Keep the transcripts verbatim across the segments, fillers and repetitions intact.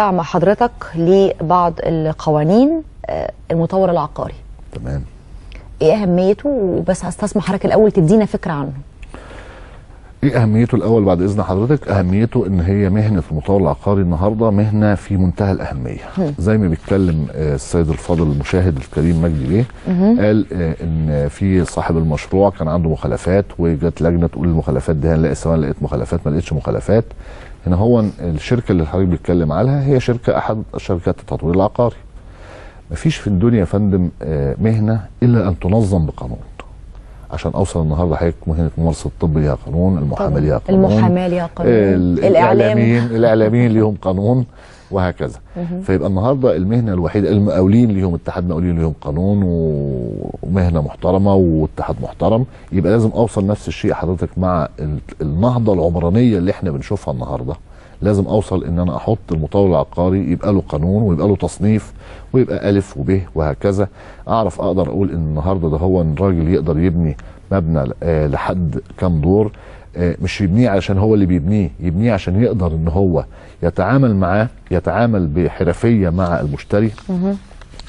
نستمتع مع حضرتك لبعض القوانين المطور العقاري. تمام. ايه اهميته؟ وبس هستسمح حضرتك الاول تدينا فكره عنه. ايه اهميته الاول بعد اذن حضرتك؟ اهميته ان هي مهنه المطور العقاري النهارده مهنه في منتهى الاهميه. م. زي ما بيتكلم السيد الفاضل المشاهد الكريم مجدي بيه، قال ان في صاحب المشروع كان عنده مخالفات وجت لجنه تقول المخالفات دي هنلاقي سواء لقيت مخالفات ما لقيتش مخالفات. هنا هو الشركه اللي حضرتك بيتكلم عليها هي شركه احد شركات التطوير العقاري. مفيش في الدنيا يا فندم مهنه الا ان تنظم بقانون. عشان اوصل النهارده حضرتك مهنه ممارسه الطب ليها قانون، المحاماه ليها قانون، المحاماه ليها قانون، الاعلاميين الاعلاميين ليهم قانون وهكذا. فيبقى النهارده المهنه الوحيده، المقاولين ليهم اتحاد مقاولين ليهم قانون ومهنه محترمه واتحاد محترم. يبقى لازم اوصل نفس الشيء حضرتك مع النهضه العمرانيه اللي احنا بنشوفها النهارده. لازم اوصل ان انا احط المطور العقاري يبقى له قانون ويبقى له تصنيف ويبقى الف وب وهكذا. اعرف اقدر اقول ان النهارده ده هو الراجل يقدر يبني مبنى لحد كام دور، مش يبنيه عشان هو اللي بيبنيه، يبنيه عشان يقدر ان هو يتعامل معاه، يتعامل بحرفيه مع المشتري،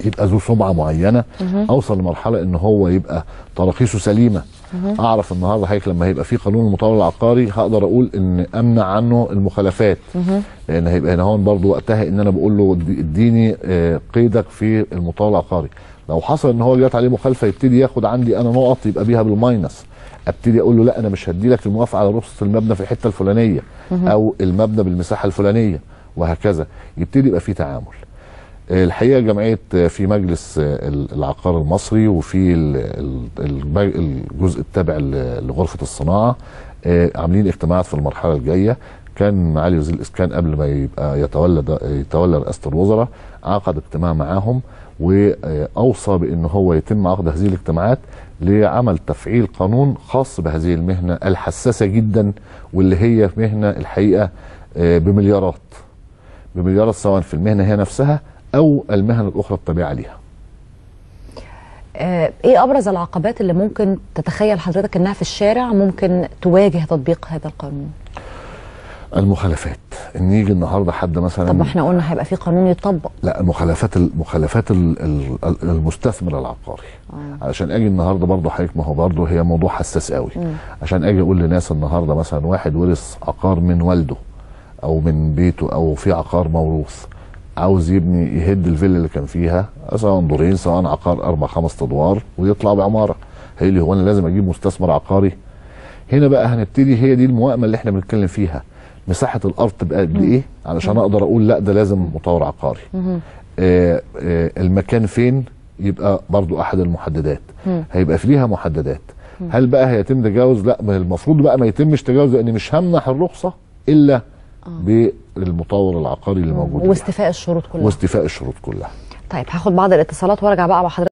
يبقى ذو سمعه معينه، اوصل لمرحله ان هو يبقى تراخيصه سليمه. اعرف النهارده حضرتك لما هيبقى في قانون المطور العقاري هقدر اقول ان امنع عنه المخالفات، لان هيبقى هنا هون برضه وقتها ان انا بقول له اديني قيدك في المطور العقاري. لو حصل ان هو جات عليه مخالفه يبتدي ياخد عندي انا نقط يبقى بيها بالماينس. ابتدي اقول له لا انا مش هدي لك الموافقه على رخصه المبنى في الحته الفلانيه او المبنى بالمساحه الفلانيه وهكذا. يبتدي يبقى في تعامل. الحقيقه جمعيه في مجلس العقار المصري وفي الجزء التابع لغرفه الصناعه عاملين اجتماعات في المرحله الجايه. كان معالي وزير الاسكان قبل ما يبقى يتولى يتولى رئاسه الوزراء عقد اجتماع معاهم واوصى بان هو يتم عقد هذه الاجتماعات لعمل تفعيل قانون خاص بهذه المهنه الحساسه جدا، واللي هي مهنه الحقيقه بمليارات بمليارات سواء في المهنه هي نفسها أو المهن الأخرى الطبيعة ليها. إيه أبرز العقبات اللي ممكن تتخيل حضرتك أنها في الشارع ممكن تواجه تطبيق هذا القانون؟ المخالفات. إن يجي النهارده حد مثلا، طب ما إحنا قلنا هيبقى في قانون يتطبق. لا، المخالفات المخالفات المستثمر العقاري. آه. علشان أجي النهارده برضه حضرتك، ما هو برضه هي موضوع حساس قوي. م. عشان أجي أقول لناس النهارده مثلا واحد ورث عقار من والده أو من بيته أو في عقار موروث، عاوز يبني يهد الفيلا اللي كان فيها سواء دورين سواء عقار اربع خمس ادوار ويطلع بعماره، هيقول لي هو انا لازم اجيب مستثمر عقاري؟ هنا بقى هنبتدي، هي دي الموائمه اللي احنا بنتكلم فيها. مساحه الارض تبقى قد ايه علشان اقدر اقول لا ده لازم مطور عقاري. آآ آآ المكان فين يبقى برضو احد المحددات، هيبقى فيها محددات. هل بقى هيتم تجاوز؟ لا، المفروض بقى ما يتمش تجاوز، لان مش همنح الرخصه الا آه. بالمطور العقاري اللي موجود، واستيفاء الشروط كلها واستيفاء الشروط كلها. طيب هاخد بعض الاتصالات وارجع بقى مع حضرتك.